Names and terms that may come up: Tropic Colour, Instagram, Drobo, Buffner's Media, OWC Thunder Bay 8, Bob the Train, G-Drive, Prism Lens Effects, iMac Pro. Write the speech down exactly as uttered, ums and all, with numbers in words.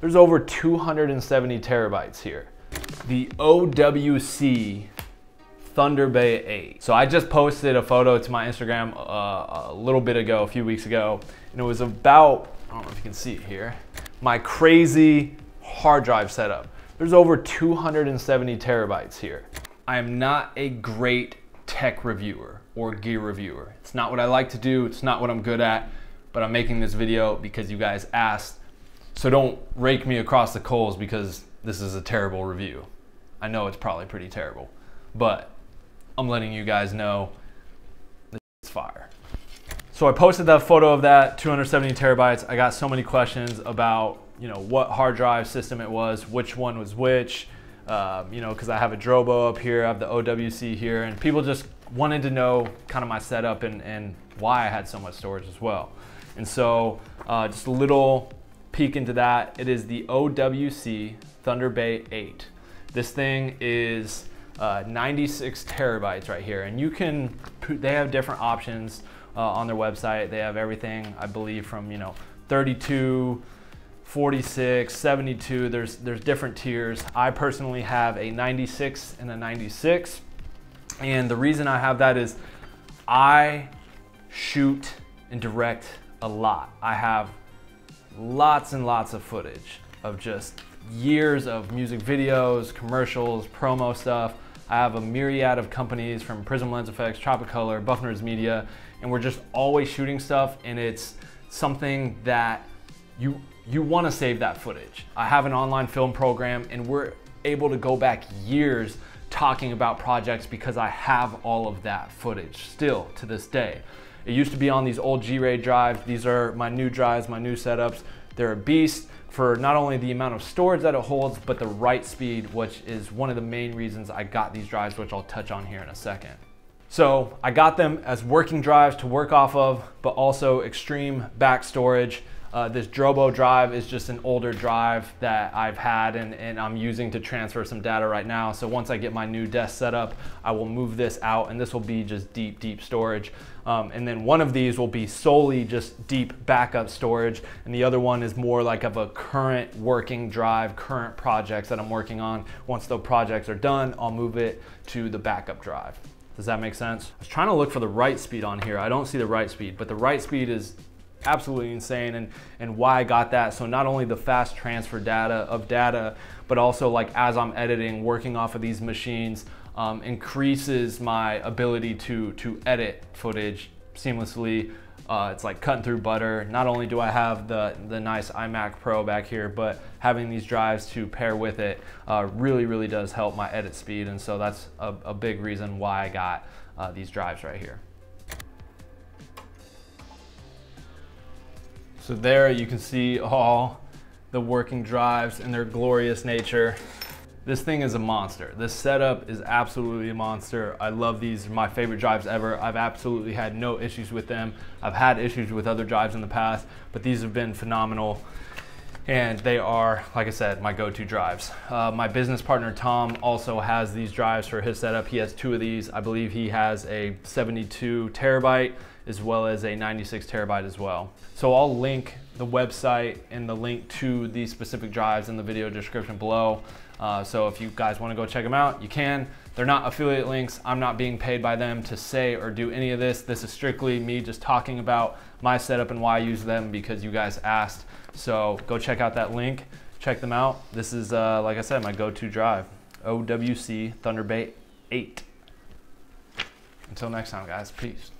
There's over two hundred seventy terabytes here. The O W C Thunder Bay eight. So I just posted a photo to my Instagram uh, a little bit ago, a few weeks ago, and it was about, I don't know if you can see it here, my crazy hard drive setup. There's over two hundred seventy terabytes here. I am not a great tech reviewer or gear reviewer. It's not what I like to do, it's not what I'm good at, but I'm making this video because you guys asked. So don't rake me across the coals because this is a terrible review. I know it's probably pretty terrible, but I'm letting you guys know this is fire. So I posted that photo of that, two hundred seventy terabytes. I got so many questions about, you know, what hard drive system it was, which one was which, um, you know, because I have a Drobo up here, I have the O W C here, and people just wanted to know kind of my setup and, and why I had so much storage as well. And so uh, just a little peek into that. It is the O W C Thunder Bay eight. This thing is uh, ninety-six terabytes right here, and you can, they have different options. Uh, on their website, they have everything, I believe, from, you know, thirty-two, forty-six, seventy-two. There's there's different tiers. I personally have a ninety-six and a ninety-six, and the reason I have that is I shoot and direct a lot. I have lots and lots of footage of just years of music videos, commercials, promo stuff. I have a myriad of companies from Prism Lens Effects, Tropic Colour, Buffner's Media, and we're just always shooting stuff, and it's something that you you want to save that footage. I have an online film program, and we're able to go back years talking about projects because I have all of that footage still to this day. It used to be on these old G-Drive drives. These are my new drives, my new setups. They're a beast for not only the amount of storage that it holds, but the write speed, which is one of the main reasons I got these drives, which I'll touch on here in a second. So I got them as working drives to work off of, but also extreme back storage. Uh, this Drobo drive is just an older drive that I've had and, and I'm using to transfer some data right now. So once I get my new desk set up, I will move this out, and this will be just deep, deep storage. Um, and then one of these will be solely just deep backup storage, and the other one is more like of a current working drive, current projects that I'm working on. Once those projects are done, I'll move it to the backup drive. Does that make sense? I was trying to look for the write speed on here. I don't see the write speed, but the write speed is absolutely insane, and, and why I got that. So not only the fast transfer data of data, but also like as I'm editing, working off of these machines um, increases my ability to, to edit footage seamlessly. Uh, it's like cutting through butter. Not only do I have the, the nice iMac Pro back here, but having these drives to pair with it uh, really, really does help my edit speed. And so that's a, a big reason why I got uh, these drives right here. So there you can see all the working drives and their glorious nature. This thing is a monster. This setup is absolutely a monster. I love these, my favorite drives ever. I've absolutely had no issues with them. I've had issues with other drives in the past, but these have been phenomenal. And they are, like I said, my go-to drives. Uh, my business partner, Tom, also has these drives for his setup. He has two of these. I believe he has a seventy-two terabyte as well as a ninety-six terabyte as well. So I'll link the website and the link to these specific drives in the video description below. Uh, so if you guys want to go check them out, you can. They're not affiliate links. I'm not being paid by them to say or do any of this. This is strictly me just talking about my setup and why I use them because you guys asked. So go check out that link, check them out. This is, uh, like I said, my go-to drive, O W C Thunder Bay eight. Until next time, guys, peace.